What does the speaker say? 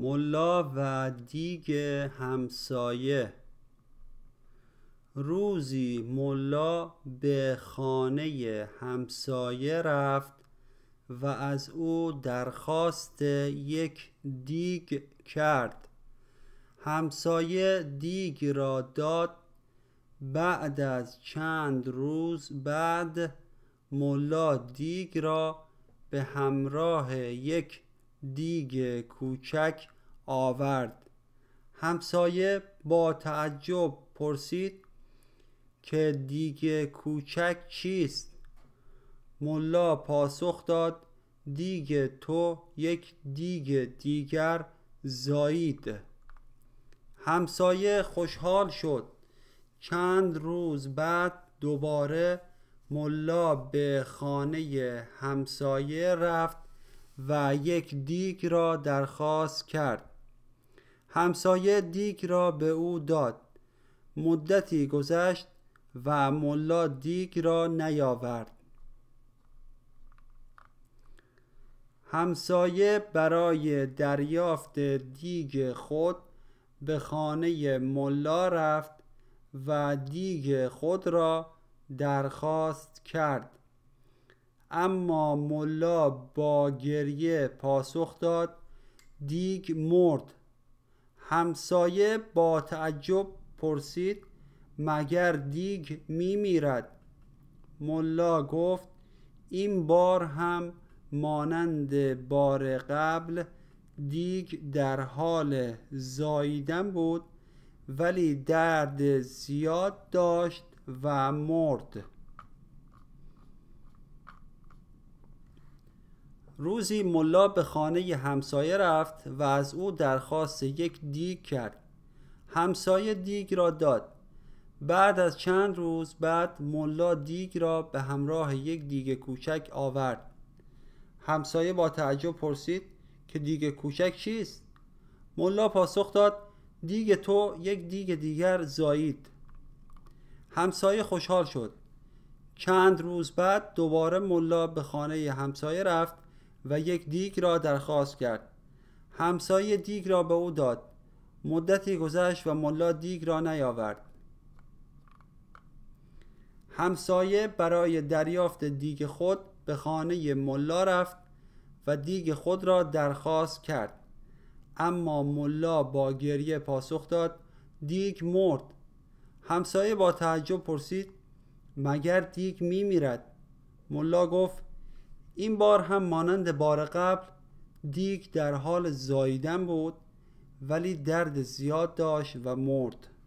ملا و دیگ همسایه. روزی ملا به خانه همسایه رفت و از او درخواست یک دیگ کرد. همسایه دیگ را داد. بعد از چند روز بعد ملا دیگ را به همراه یک دیگ کوچک آورد. همسایه با تعجب پرسید که دیگ کوچک چیست؟ ملا پاسخ داد دیگ تو یک دیگ دیگر زایید. همسایه خوشحال شد. چند روز بعد دوباره ملا به خانه همسایه رفت و یک دیگ را درخواست کرد. همسایه دیگ را به او داد. مدتی گذشت و ملا دیگ را نیاورد. همسایه برای دریافت دیگ خود به خانه ملا رفت و دیگ خود را درخواست کرد. اما ملا با گریه پاسخ داد دیگ مرد. همسایه با تعجب پرسید مگر دیگ میمیرد؟ ملا گفت این بار هم مانند بار قبل دیگ در حال زاییدن بود، ولی درد زیاد داشت و مرد. روزی ملا به خانه همسایه رفت و از او درخواست یک دیگ کرد. همسایه دیگ را داد. بعد از چند روز بعد ملا دیگ را به همراه یک دیگ کوچک آورد. همسایه با تعجب پرسید که دیگ کوچک چیست؟ ملا پاسخ داد دیگ تو یک دیگ دیگر زایید. همسایه خوشحال شد. چند روز بعد دوباره ملا به خانه همسایه رفت و یک دیگ را درخواست کرد. همسایه دیگ را به او داد. مدتی گذشت و ملا دیگ را نیاورد. همسایه برای دریافت دیگ خود به خانه ملا رفت و دیگ خود را درخواست کرد. اما ملا با گریه پاسخ داد دیگ مرد. همسایه با تعجب پرسید مگر دیگ میمیرد؟ ملا گفت این بار هم مانند بار قبل دیگ در حال زاییدن بود، ولی درد زیاد داشت و مرد.